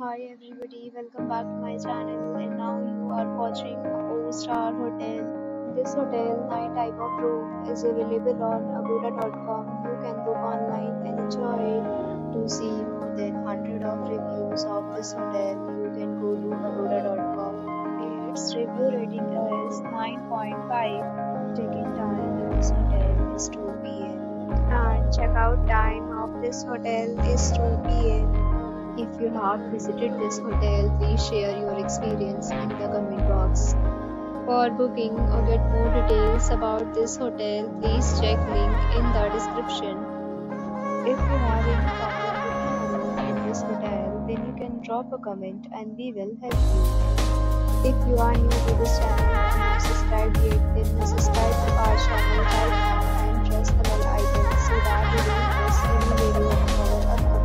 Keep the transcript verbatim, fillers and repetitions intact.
Hi everybody, welcome back to my channel, and now you are watching Old Star Hotel. This hotel nine type of room is available on Agoda dot com. You can book online and enjoy it. To see more than one hundred of reviews of this hotel, you can go to Agoda dot com. Its review rating is nine point five. Check-in time of this hotel is two p m and check-out time of this hotel is two p m If you have visited this hotel, please share your experience in the comment box. For booking or get more details about this hotel, please check link in the description. If you have any problem booking a room at this hotel, then you can drop a comment and we will help you. If you are new to this channel and not subscribed yet, then subscribe to our channel right now and press the bell icon so that you don't miss any video of our upcoming